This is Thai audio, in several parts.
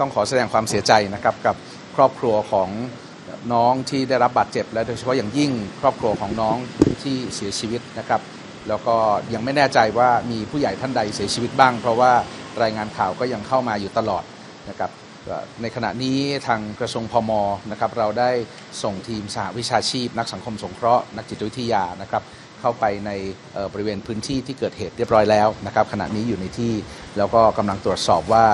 ต้องขอแสดงความเสียใจนะครับกับครอบครัวของน้องที่ได้รับบาดเจ็บและโดยเฉพาะอย่างยิ่งครอบครัวของน้องที่เสียชีวิตนะครับแล้วก็ยังไม่แน่ใจว่ามีผู้ใหญ่ท่านใดเสียชีวิตบ้างเพราะว่ารายงานข่าวก็ยังเข้ามาอยู่ตลอดนะครับในขณะนี้ทางกระทรวงพม.นะครับเราได้ส่งทีมสหวิชาชีพนักสังคมสงเคราะห์นักจิตวิทยานะครับเข้าไปในบริเวณพื้นที่ที่เกิดเหตุเรียบร้อยแล้วนะครับขณะนี้อยู่ในที่แล้วก็กำลังตรวจสอบว่า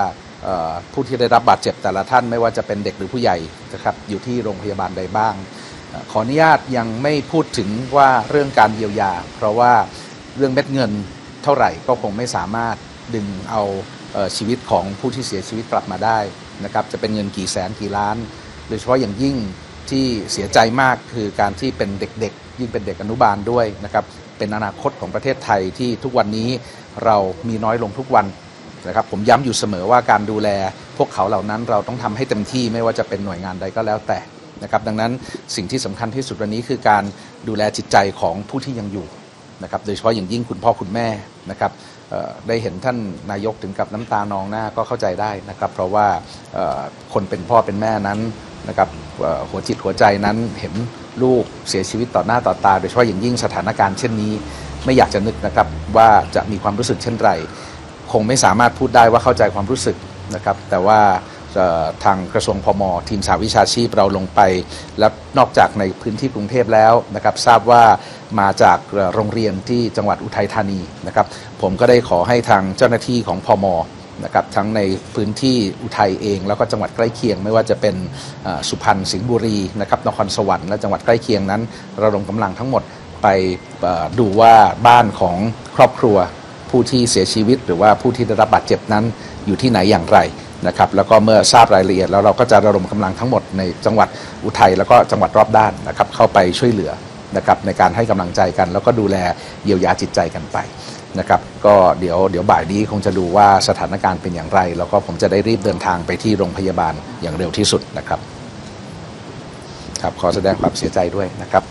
ผู้ที่ได้รับบาดเจ็บแต่ละท่านไม่ว่าจะเป็นเด็กหรือผู้ใหญ่นะครับอยู่ที่โรงพยาบาลใดบ้างขออนุญาตยังไม่พูดถึงว่าเรื่องการเยียวยาเพราะว่าเรื่องเม็ดเงินเท่าไหร่ก็คงไม่สามารถดึงเอาชีวิตของผู้ที่เสียชีวิตกลับมาได้นะครับจะเป็นเงินกี่แสนกี่ล้านโดยเฉพาะอย่างยิ่งที่เสียใจมากคือการที่เป็นเด็กๆยิ่งเป็นเด็กอนุบาลด้วยนะครับเป็นอนาคตของประเทศไทยที่ทุกวันนี้เรามีน้อยลงทุกวันนะครับผมย้ำอยู่เสมอว่าการดูแลพวกเขาเหล่านั้นเราต้องทำให้เต็มที่ไม่ว่าจะเป็นหน่วยงานใดก็แล้วแต่นะครับดังนั้นสิ่งที่สำคัญที่สุดวันนี้คือการดูแลจิตใจของผู้ที่ยังอยู่นะครับโดยเฉพาะอย่างยิ่งคุณพ่อคุณแม่นะครับได้เห็นท่านนายกถึงกับน้ำตานองหน้าก็เข้าใจได้นะครับเพราะว่าคนเป็นพ่อเป็นแม่นั้นนะครับหัวจิตหัวใจนั้นเห็นลูกเสียชีวิตต่อหน้าต่อตาโดยเฉพาะอย่างยิ่งสถานการณ์เช่นนี้ไม่อยากจะนึกนะครับว่าจะมีความรู้สึกเช่นไรคงไม่สามารถพูดได้ว่าเข้าใจความรู้สึกนะครับแต่ว่าทางกระทรวงพม.ทีมสหวิชาชีพเราลงไปและนอกจากในพื้นที่กรุงเทพแล้วนะครับทราบว่ามาจากโรงเรียนที่จังหวัดอุทัยธานีนะครับผมก็ได้ขอให้ทางเจ้าหน้าที่ของพม.นะครับทั้งในพื้นที่อุทัยเองแล้วก็จังหวัดใกล้เคียงไม่ว่าจะเป็นสุพรรณสิงห์บุรีนะครับนครสวรรค์และจังหวัดใกล้เคียงนั้นเราลงกำลังทั้งหมดไปดูว่าบ้านของครอบครัวผู้ที่เสียชีวิตหรือว่าผู้ที่ได้รับบาดเจ็บนั้นอยู่ที่ไหนอย่างไรนะครับแล้วก็เมื่อทราบรายละเอียดแล้วเราก็จะระดมกำลังทั้งหมดในจังหวัดอุทัยแล้วก็จังหวัดรอบด้านนะครับเข้าไปช่วยเหลือนะครับในการให้กำลังใจกันแล้วก็ดูแลเยียวยาจิตใจกันไปนะครับก็เดี๋ยวบ่ายนี้คงจะดูว่าสถานการณ์เป็นอย่างไรแล้วก็ผมจะได้รีบเดินทางไปที่โรงพยาบาลอย่างเร็วที่สุดนะครับขอแสดงความเสียใจด้วยนะครับ